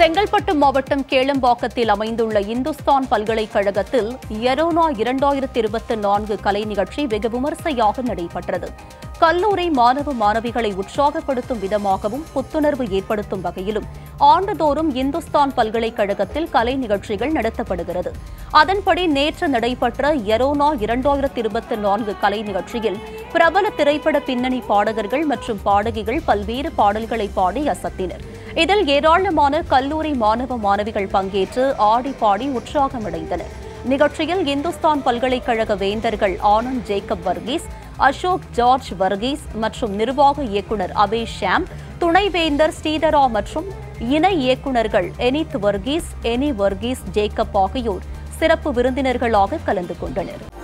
செங்கல்பட்டு மாவட்டம் கேளம் பாக்கத்தில் அமைந்துள்ள இந்துஸ்தான் பல்கலை கழகத்தில் யரோனா 2024 கலை நிகழ்ச்சி வெகு விமர்சையாக நடைபெற்றது. கல்லூரி மாணவ மாணவிகளை உற்சாகப்படுத்தும் விதமாகவும் புத்துணர்வு ஏற்படுத்தும் வகையிலும் ஆண்டுதோறும் இந்துஸ்தான் பல்கலை கழகத்தில் கலை நிகழ்ச்சிகள் நடத்தப்படுகிறது. அதன்படி நேற்று நடைபெற்ற யரோனா 2024 கலை நிகழ்ச்சியில் பிரபல திரைப்பட பின்னணி பாடகர்கள் மற்றும் பாடகிகள் பல்வேறு பாடல்களை பாடி அசத்தினர். இதில் ஏராளமான கல்லூரி மாணவ மாணவிகள் பங்கேற்று ஆடி பாடி உற்சாகமடைந்தனர். நிகழ்ச்சியில் இந்துஸ்தான் பல்கலைக்கழக வேந்தர்கள் ஆனந்த் ஜேக்கப் வர்கீஸ், அஷோக் ஜார்ஜ் வர்கீஸ் மற்றும் நிர்வாக இயக்குநர் அபி ஷாம், துணைவேந்தர் ஸ்ரீதரா மற்றும் இணை இயக்குநர்கள் அனித் வர்கீஸ், ஜேக்கப் ஆகியோர் சிறப்பு விருந்தினர்களாக கலந்து கொண்டனர்.